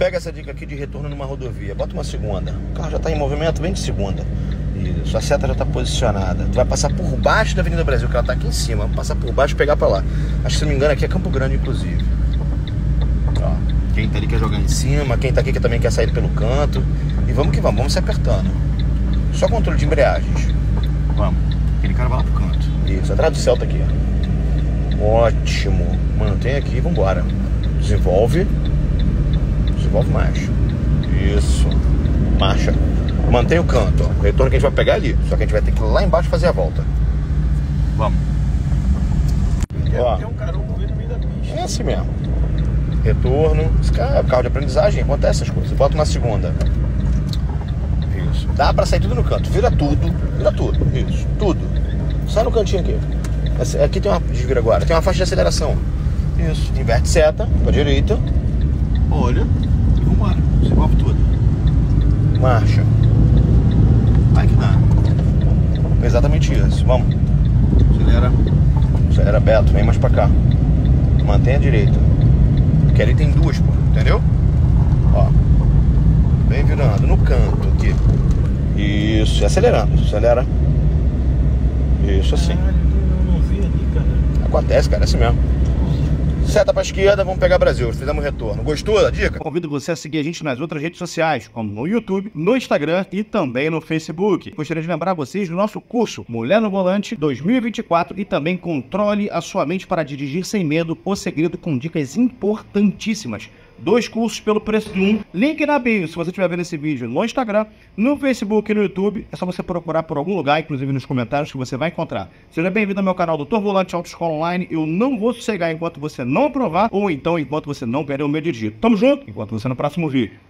pega essa dica aqui de retorno numa rodovia, bota uma segunda, o carro já está em movimento, vem de segunda. Isso, a seta já está posicionada. Tu vai passar por baixo da Avenida Brasil, que ela está aqui em cima. Passar por baixo e pegar para lá. Acho que, se não me engano, aqui é Campo Grande, inclusive. Ó, quem tá ali quer jogar em cima, quem tá aqui que também quer sair pelo canto. E vamos que vamos, vamos se apertando. Só controle de embreagens. Vamos. Aquele cara vai lá pro canto. Isso, atrás do Celta aqui, ó. Ótimo. Mantém aqui, vambora. Desenvolve. Desenvolve mais. Isso. Marcha. Mantém o canto, ó. O retorno que a gente vai pegar ali. Só que a gente vai ter que ir lá embaixo fazer a volta. Vamos. Ó. Tem um carongo no meio da pista. É assim mesmo. Retorno. Esse cara, carro de aprendizagem, acontece essas coisas. Bota uma segunda. Isso. Dá pra sair tudo no canto. Vira tudo. Vira tudo. Isso. Tudo. Sai no cantinho aqui. Aqui tem uma... Desvira agora. Tem uma faixa de aceleração. Isso. Inverte seta pra direita. Olha. E vambora. Desenvolve tudo. Marcha. Vai que dá. Exatamente isso. Vamos. Acelera. Acelera, Beto. Vem mais pra cá. Mantém a direita. Porque ali tem duas, pô. Entendeu? Ó. Vem virando no canto aqui. Isso. E acelerando. Acelera. Isso assim. Não vi ali, cara. Acontece, cara. É assim mesmo. Seta pra esquerda. Vamos pegar Brasil. Fizemos retorno. Gostou da dica? Convido você a seguir a gente nas outras redes sociais, como no YouTube, no Instagram e também no Facebook. Gostaria de lembrar vocês do nosso curso Mulher no Volante 2024 e também Controle a Sua Mente para Dirigir Sem Medo, o segredo com dicas importantíssimas. 2 cursos pelo preço de 1. Link na bio, se você estiver vendo esse vídeo no Instagram, no Facebook e no YouTube. É só você procurar por algum lugar, inclusive nos comentários, que você vai encontrar. Seja bem-vindo ao meu canal Doutor Volante Autoescola Online. Eu não vou sossegar enquanto você não aprovar, ou então enquanto você não perder o meu dirigir. Tamo junto, enquanto você no próximo vídeo.